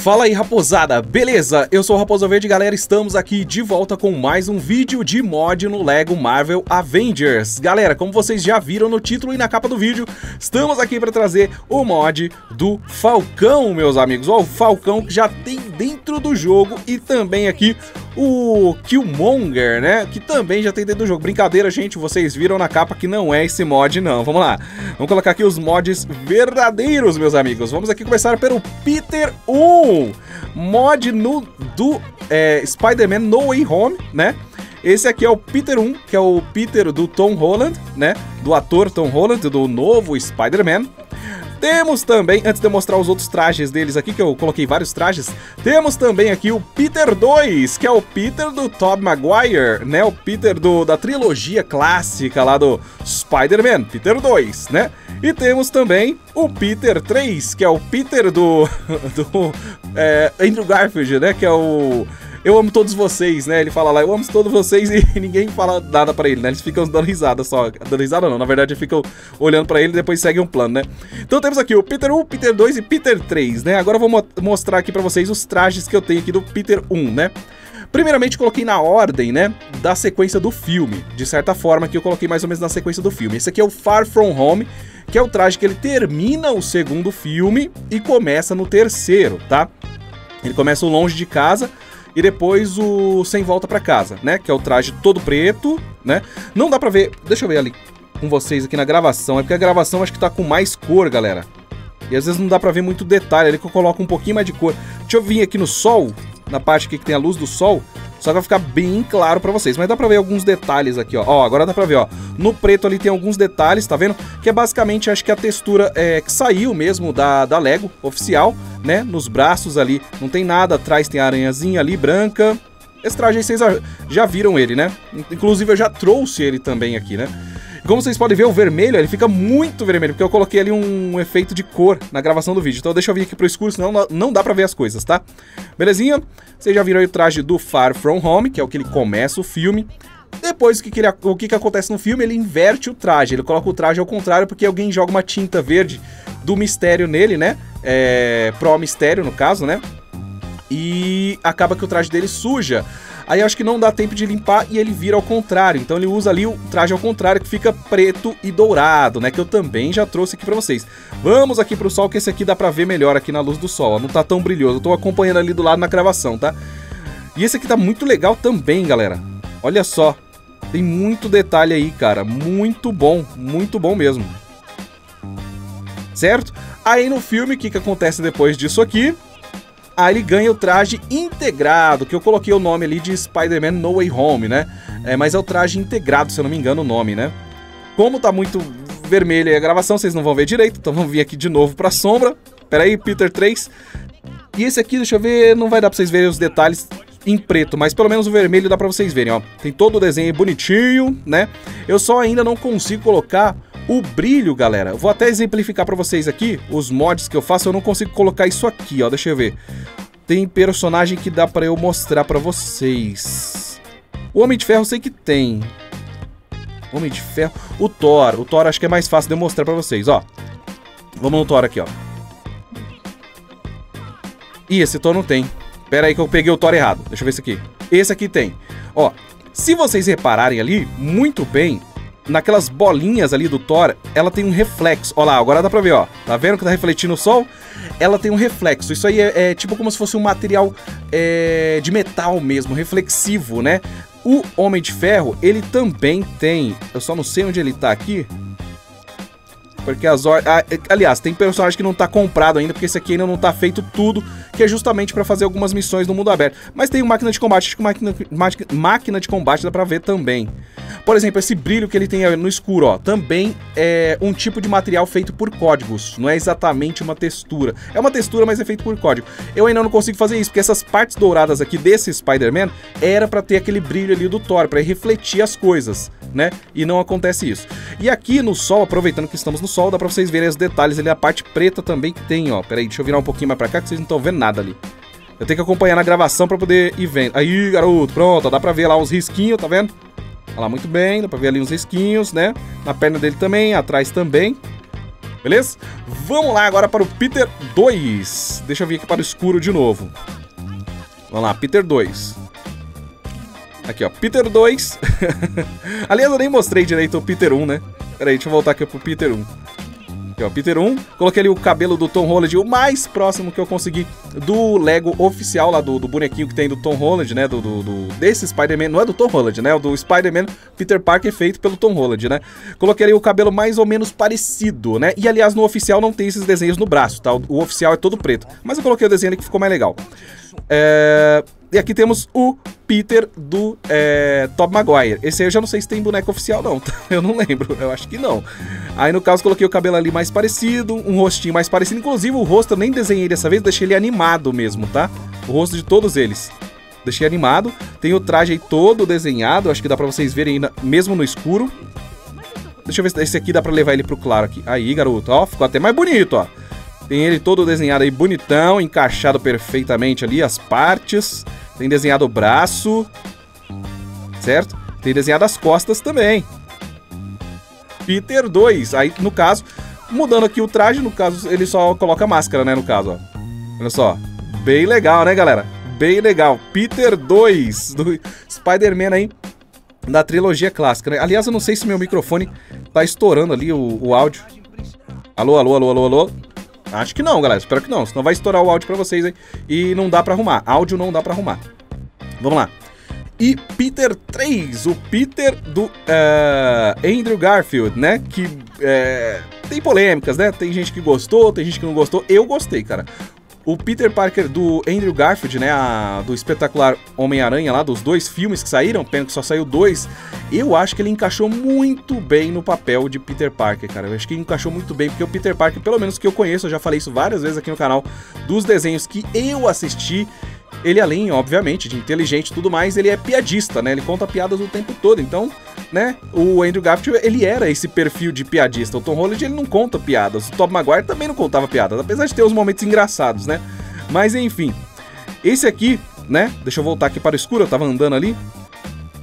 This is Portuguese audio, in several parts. Fala aí, raposada, beleza? Eu sou o Raposo Verde, galera, estamos aqui de volta com mais um vídeo de mod no LEGO Marvel Avengers. Galera, como vocês já viram no título e na capa do vídeo, estamos aqui para trazer o mod do Falcão, meus amigos. Ó, o Falcão que já tem dentro do jogo e também aqui o Killmonger, né, que também já tem dentro do jogo. Brincadeira, gente, vocês viram na capa que não é esse mod, não. Vamos lá, vamos colocar aqui os mods verdadeiros, meus amigos. Vamos aqui começar pelo Peter 1. Mod do Spider-Man No Way Home, né? Esse aqui é o Peter 1, que é o Peter do Tom Holland, né? Do ator Tom Holland, do novo Spider-Man. Temos também, antes de eu mostrar os outros trajes deles aqui, que eu coloquei vários trajes, temos também aqui o Peter 2, que é o Peter do Tobey Maguire, né? O Peter da trilogia clássica lá do Spider-Man, Peter 2, né? E temos também o Peter 3, que é o Peter do Andrew Garfield, né? Que é o... eu amo todos vocês, né? Ele fala lá, eu amo todos vocês e ninguém fala nada pra ele, né? Eles ficam dando risada só. Dando risada não, na verdade eles ficam olhando pra ele e depois seguem um plano, né? Então temos aqui o Peter 1, Peter 2 e Peter 3, né? Agora eu vou mostrar aqui pra vocês os trajes que eu tenho aqui do Peter 1, né? Primeiramente coloquei na ordem, né, da sequência do filme, de certa forma que eu coloquei mais ou menos na sequência do filme. Esse aqui é o Far From Home, que é o traje que ele termina o segundo filme e começa no terceiro, tá? Ele começa o Longe de Casa e depois o Sem Volta Pra Casa, né, que é o traje todo preto, né? Não dá pra ver, deixa eu ver ali com vocês aqui na gravação, é porque a gravação acho que tá com mais cor, galera. E às vezes não dá pra ver muito detalhe, é ali que eu coloco um pouquinho mais de cor. Deixa eu vir aqui no sol, na parte aqui que tem a luz do sol, só que vai ficar bem claro pra vocês. Mas dá pra ver alguns detalhes aqui, ó. Ó, agora dá pra ver, ó. No preto ali tem alguns detalhes, tá vendo? Que é basicamente, acho que a textura que saiu mesmo da LEGO oficial, né? Nos braços ali não tem nada, atrás tem a aranhazinha ali branca. Esse traje aí vocês já viram ele, né? Inclusive eu já trouxe ele também aqui, né? Como vocês podem ver, o vermelho, ele fica muito vermelho, porque eu coloquei ali um efeito de cor na gravação do vídeo. Então deixa eu vir aqui pro escuro, senão não dá pra ver as coisas, tá? Belezinha? Vocês já viram aí o traje do Far From Home, que é o que ele começa o filme. Depois, o que acontece no filme? Ele inverte o traje, ele coloca o traje ao contrário, porque alguém joga uma tinta verde do mistério nele, né? Pro mistério, no caso, né? E acaba que o traje dele suja. Aí acho que não dá tempo de limpar e ele vira ao contrário. Então ele usa ali o traje ao contrário, que fica preto e dourado, né? Que eu também já trouxe aqui pra vocês. Vamos aqui pro sol, que esse aqui dá pra ver melhor aqui na luz do sol, ó. Não tá tão brilhoso. Eu tô acompanhando ali do lado na gravação, tá? E esse aqui tá muito legal também, galera. Olha só. Tem muito detalhe aí, cara. Muito bom mesmo. Certo? Aí no filme, o que acontece depois disso aqui? Ah, ele ganha o traje integrado, que eu coloquei o nome ali de Spider-Man No Way Home, né? Mas é o traje integrado, se eu não me engano o nome, né? Como tá muito vermelho aí a gravação, vocês não vão ver direito, então vamos vir aqui de novo pra sombra. Pera aí, Peter 3. E esse aqui, deixa eu ver, não vai dar pra vocês verem os detalhes em preto, mas pelo menos o vermelho dá pra vocês verem, ó. Tem todo o desenho aí bonitinho, né? Eu só ainda não consigo colocar o brilho, galera. Eu vou até exemplificar pra vocês aqui os mods que eu faço. Eu não consigo colocar isso aqui, ó. Deixa eu ver. Tem personagem que dá pra eu mostrar pra vocês. O Homem de Ferro eu sei que tem. Homem de Ferro. O Thor. O Thor acho que é mais fácil de eu mostrar pra vocês, ó. Vamos no Thor aqui, ó. Ih, esse Thor não tem. Pera aí que eu peguei o Thor errado. Deixa eu ver esse aqui. Esse aqui tem. Ó, se vocês repararem ali, muito bem, naquelas bolinhas ali do Thor, ela tem um reflexo. Olha lá, agora dá pra ver, ó. Tá vendo que tá refletindo o sol? Ela tem um reflexo. Isso aí é tipo como se fosse um material de metal mesmo, reflexivo, né? O Homem de Ferro, ele também tem. Eu só não sei onde ele tá aqui. Porque as aliás, tem personagem que não tá comprado ainda, porque esse aqui ainda não tá feito tudo, que é justamente pra fazer algumas missões no mundo aberto. Mas tem o Máquina de Combate, acho que Máquina de Combate dá pra ver também. Por exemplo, esse brilho que ele tem no escuro, ó, também é um tipo de material feito por códigos, não é exatamente uma textura. É uma textura, mas é feito por código. Eu ainda não consigo fazer isso, porque essas partes douradas aqui desse Spider-Man era pra ter aquele brilho ali do Thor, pra refletir as coisas, né? E não acontece isso. E aqui no sol, aproveitando que estamos no sol, dá pra vocês verem os detalhes ali, a parte preta também que tem, ó. Pera aí, deixa eu virar um pouquinho mais pra cá, que vocês não estão vendo nada ali. Eu tenho que acompanhar na gravação pra poder ir vendo. Aí, garoto, pronto, ó, dá pra ver lá uns risquinhos, tá vendo? Olha lá, muito bem, dá pra ver ali uns risquinhos, né? Na perna dele também, atrás também. beleza? Vamos lá agora para o Peter 2. Deixa eu vir aqui para o escuro de novo. Vamos lá, Peter 2. Aqui, ó, Peter 2. Aliás, eu nem mostrei direito o Peter 1, né? Pera aí, deixa eu voltar aqui pro Peter 1. Aqui, ó, Peter 1. Coloquei ali o cabelo do Tom Holland, o mais próximo que eu consegui do Lego oficial lá, do bonequinho que tem do Tom Holland, né? Desse Spider-Man. Não é do Tom Holland, né? É do Spider-Man Peter Parker feito pelo Tom Holland, né? Coloquei ali o cabelo mais ou menos parecido, né? E, aliás, no oficial não tem esses desenhos no braço, tá? O oficial é todo preto. Mas eu coloquei o desenho ali que ficou mais legal. E aqui temos o Peter do Tobey Maguire. Esse aí eu já não sei se tem boneco oficial não, tá? Eu não lembro, eu acho que não. Aí no caso coloquei o cabelo ali mais parecido, um rostinho mais parecido. Inclusive o rosto eu nem desenhei dessa vez, deixei ele animado mesmo, tá? O rosto de todos eles. Deixei animado, tem o traje aí todo desenhado, acho que dá pra vocês verem aí mesmo no escuro. Deixa eu ver se esse aqui dá pra levar ele pro claro aqui. Aí, garoto, ó, ficou até mais bonito, ó. Tem ele todo desenhado aí, bonitão, encaixado perfeitamente ali, as partes. Tem desenhado o braço, certo? Tem desenhado as costas também. Peter 2, aí no caso, mudando aqui o traje, no caso ele só coloca máscara, né, no caso, ó. Olha só, bem legal, né, galera? Bem legal, Peter 2, do Spider-Man aí, da trilogia clássica, né? Aliás, eu não sei se meu microfone tá estourando ali o áudio. Alô, alô, alô, alô, alô. Acho que não, galera, espero que não, senão vai estourar o áudio pra vocês aí e não dá pra arrumar, áudio não dá pra arrumar. Vamos lá. E Peter 3, o Peter do Andrew Garfield, né, que tem polêmicas, né, tem gente que gostou, tem gente que não gostou, eu gostei, cara. O Peter Parker do Andrew Garfield, né, do espetacular Homem-Aranha lá, dos dois filmes que saíram, pena que só saiu dois, eu acho que ele encaixou muito bem no papel de Peter Parker, cara, eu acho que ele encaixou muito bem, porque o Peter Parker, pelo menos que eu conheço, eu já falei isso várias vezes aqui no canal, dos desenhos que eu assisti, ele além, obviamente, de inteligente e tudo mais, ele é piadista, né, ele conta piadas o tempo todo, então, né, o Andrew Garfield, ele era esse perfil de piadista, o Tom Holland, ele não conta piadas, o Tobey Maguire também não contava piadas, apesar de ter uns momentos engraçados, né, mas enfim, esse aqui, né, deixa eu voltar aqui para o escuro, eu tava andando ali,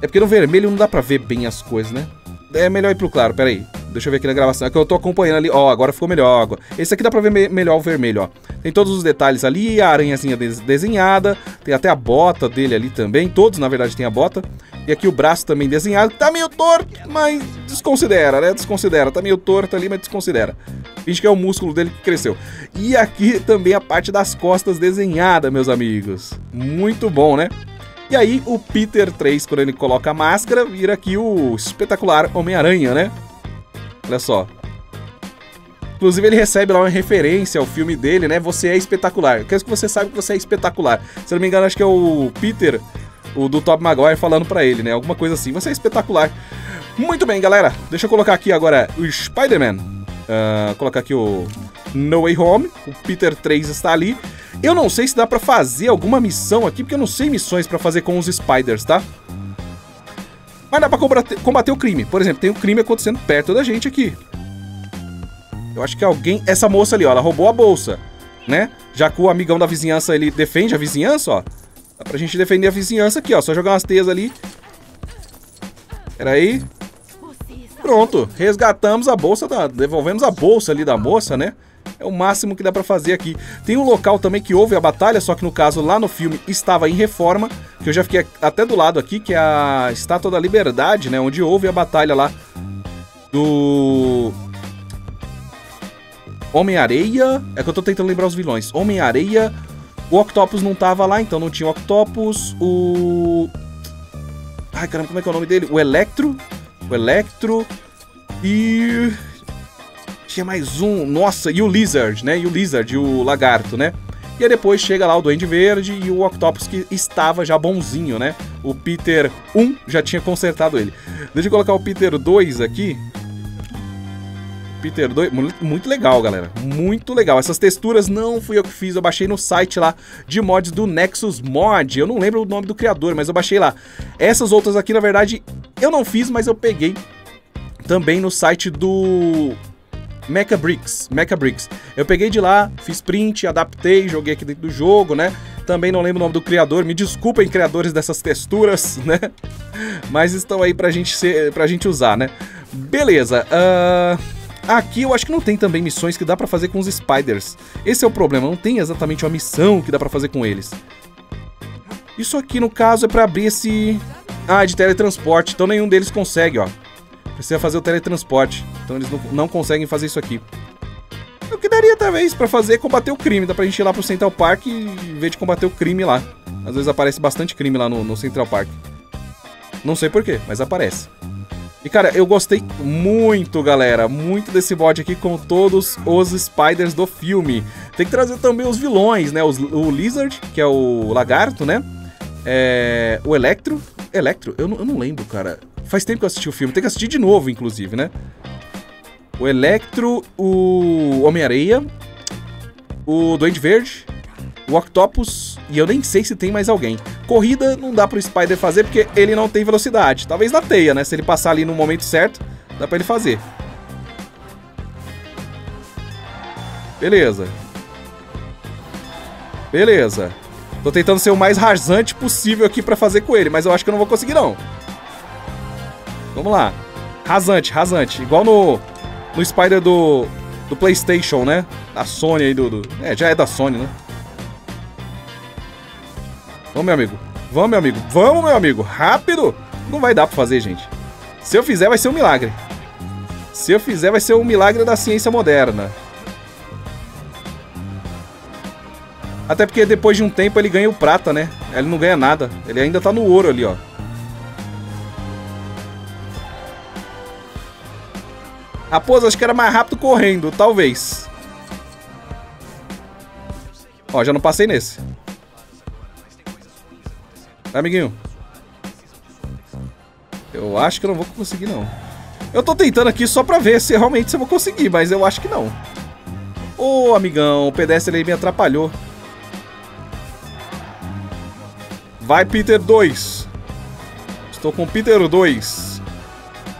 é porque no vermelho não dá pra ver bem as coisas, né, é melhor ir pro claro, peraí. Deixa eu ver aqui na gravação, é que eu tô acompanhando ali, ó, agora ficou melhor, ó. Esse aqui dá pra ver melhor o vermelho, ó. Tem todos os detalhes ali, a aranhazinha desenhada, tem até a bota dele ali também, todos na verdade tem a bota. E aqui o braço também desenhado, tá meio torto, mas desconsidera, né, desconsidera, tá meio torto ali, mas desconsidera. Finge que é o músculo dele que cresceu. E aqui também a parte das costas desenhada, meus amigos, muito bom, né? E aí o Peter 3, quando ele coloca a máscara, vira aqui o espetacular Homem-Aranha, né? Olha só. Inclusive ele recebe lá uma referência ao filme dele, né? Você é espetacular. Eu quero que você saiba que você é espetacular. Se eu não me engano, acho que é o Peter, o do Tobey Maguire, falando pra ele, né? Alguma coisa assim. Você é espetacular. Muito bem, galera. Deixa eu colocar aqui agora o Spider-Man. Colocar aqui o No Way Home. O Peter 3 está ali. Eu não sei se dá pra fazer alguma missão aqui, porque eu não sei missões pra fazer com os Spiders, tá? Mas dá pra combater o crime. Por exemplo, tem um crime acontecendo perto da gente aqui. Eu acho que alguém... Essa moça ali, ó, ela roubou a bolsa, né? Já que o amigão da vizinhança, ele defende a vizinhança, ó. Dá pra gente defender a vizinhança aqui, ó. Só jogar umas teias ali. Peraí. Pronto. Resgatamos a bolsa, devolvemos a bolsa ali da moça, né? É o máximo que dá pra fazer aqui. Tem um local também que houve a batalha, só que no caso lá no filme estava em reforma, que eu já fiquei até do lado aqui, que é a Estátua da Liberdade, né? Onde houve a batalha lá do... Homem-Areia... É que eu tô tentando lembrar os vilões. Homem-Areia... O Octopus não tava lá, então não tinha o Octopus. O... Ai, caramba, como é que é o nome dele? O Electro. O Electro. E... tinha mais um, nossa, e o Lizard, né? E o Lizard, o Lagarto, né? E aí depois chega lá o Duende Verde e o Octopus que estava já bonzinho, né? O Peter 1 já tinha consertado ele. Deixa eu colocar o Peter 2 aqui. Peter 2, muito legal, galera. Muito legal. Essas texturas não fui eu que fiz, eu baixei no site lá de mods do Nexus Mod. Eu não lembro o nome do criador, mas eu baixei lá. Essas outras aqui, na verdade, eu não fiz, mas eu peguei também no site do... Mecha Bricks, Mecha Bricks. Eu peguei de lá, fiz print, adaptei, joguei aqui dentro do jogo, né? Também não lembro o nome do criador, me desculpem, criadores dessas texturas, né? Mas estão aí pra gente usar, né? Beleza, Aqui eu acho que não tem também missões que dá pra fazer com os Spiders. Esse é o problema, não tem exatamente uma missão que dá pra fazer com eles. Isso aqui, no caso, é pra abrir esse... Ah, é de teletransporte, então nenhum deles consegue, ó. Precisa fazer o teletransporte, então eles não conseguem fazer isso aqui. O que daria, talvez, pra fazer é combater o crime. Dá pra gente ir lá pro Central Park e ver de combater o crime lá. Às vezes aparece bastante crime lá no Central Park. Não sei porquê, mas aparece. E, cara, eu gostei muito, galera, muito desse mod aqui com todos os Spiders do filme. Tem que trazer também os vilões, né? O Lizard, que é o lagarto, né? É, o Electro. Electro? Eu não lembro, cara. Faz tempo que eu assisti o filme. Tem que assistir de novo, inclusive, né? O Electro, o Homem-Areia, o Duende Verde, o Octopus, e eu nem sei se tem mais alguém. Corrida não dá pro Spider fazer porque ele não tem velocidade. Talvez na teia, né? Se ele passar ali no momento certo, dá pra ele fazer. Beleza. Beleza. Tô tentando ser o mais rasante possível aqui pra fazer com ele, mas eu acho que eu não vou conseguir, não. Vamos lá. Rasante, rasante. Igual no Spider do PlayStation, né? Da Sony aí, É, já é da Sony, né? Vamos, meu amigo. Vamos, meu amigo. Vamos, meu amigo. Rápido. Não vai dar pra fazer, gente. Se eu fizer, vai ser um milagre. Se eu fizer, vai ser um milagre da ciência moderna. Até porque depois de um tempo ele ganha o prata, né? Ele não ganha nada. Ele ainda tá no ouro ali, ó. Raposo, acho que era mais rápido correndo. Talvez. Ó, já não passei nesse. Amiguinho, eu acho que eu não vou conseguir, não. Eu tô tentando aqui só pra ver se realmente eu vou conseguir, mas eu acho que não. Ô, amigão, o pedestre aí me atrapalhou. Vai, Peter 2. Estou com o Peter 2.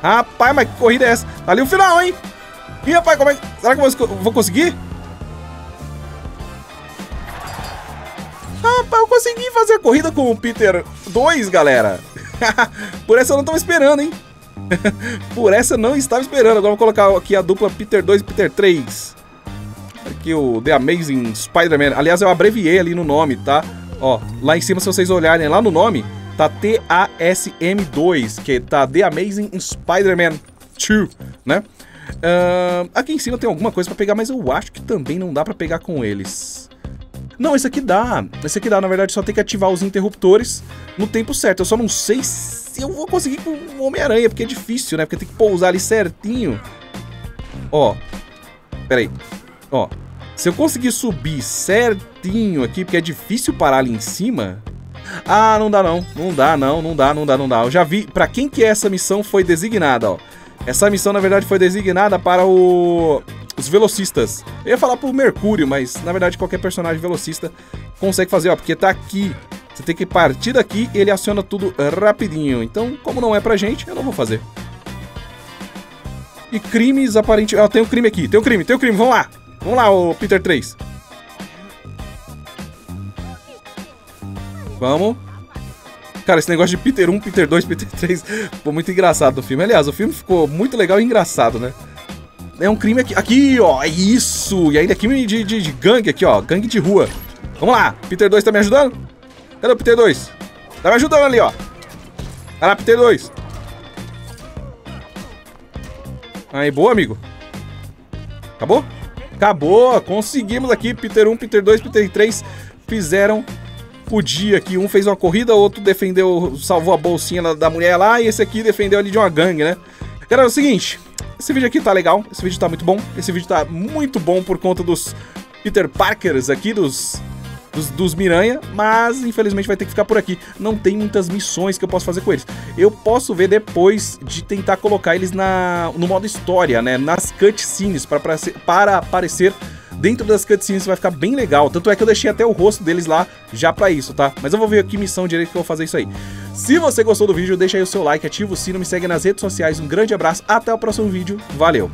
Rapaz, mas que corrida é essa? Tá ali o final, hein? Ih, rapaz, como é que... Será que eu vou conseguir? Rapaz, eu consegui fazer a corrida com o Peter 2, galera. Por essa eu não tava esperando, hein? Por essa eu não estava esperando. Agora eu vou colocar aqui a dupla Peter 2 e Peter 3. Aqui o The Amazing Spider-Man. Aliás, eu abreviei ali no nome, tá? Ó, lá em cima, se vocês olharem lá no nome, tá TASM2, que tá The Amazing Spider-Man 2, né? Aqui em cima tem alguma coisa pra pegar, mas eu acho que também não dá pra pegar com eles. Não, esse aqui dá. Esse aqui dá, na verdade, só tem que ativar os interruptores no tempo certo. Eu só não sei se eu vou conseguir com o Homem-Aranha, porque é difícil, né? Porque tem que pousar ali certinho. Ó, peraí. Ó, se eu conseguir subir certinho aqui, porque é difícil parar ali em cima... Ah, não dá não. Não dá não, não dá, não dá, não dá. Eu já vi pra quem que essa missão foi designada, ó. Essa missão, na verdade, foi designada para os velocistas. Eu ia falar pro Mercúrio, mas na verdade qualquer personagem velocista consegue fazer, ó, porque tá aqui. Você tem que partir daqui e ele aciona tudo rapidinho. Então, como não é pra gente, eu não vou fazer. E crimes aparentemente... Ah, tem um crime aqui, tem um crime, vamos lá. Vamos lá, ô Peter 3. Vamos. Cara, esse negócio de Peter 1, Peter 2, Peter 3 ficou muito engraçado no filme. Aliás, o filme ficou muito legal e engraçado, né? É um crime aqui. Aqui, ó. Isso. E ainda é crime de gangue aqui, ó. Gangue de rua. Vamos lá. Peter 2 tá me ajudando? Cadê o Peter 2? Tá me ajudando ali, ó. Vai lá, Peter 2. Aí, boa, amigo. Acabou? Acabou. Conseguimos aqui. Peter 1, Peter 2, Peter 3 fizeram... Podia que um fez uma corrida, o outro defendeu, salvou a bolsinha da mulher lá, e esse aqui defendeu ali de uma gangue, né? Galera, é o seguinte, esse vídeo aqui tá legal, esse vídeo tá muito bom, esse vídeo tá muito bom por conta dos Peter Parkers aqui, dos Miranha, mas infelizmente vai ter que ficar por aqui. Não tem muitas missões que eu posso fazer com eles. Eu posso ver depois de tentar colocar eles no modo história, né? Nas cutscenes, para aparecer... Dentro das cutscenes vai ficar bem legal. Tanto é que eu deixei até o rosto deles lá já pra isso, tá? Mas eu vou ver que missão direito que eu vou fazer isso aí. Se você gostou do vídeo, deixa aí o seu like, ativa o sino, me segue nas redes sociais. Um grande abraço, até o próximo vídeo. Valeu!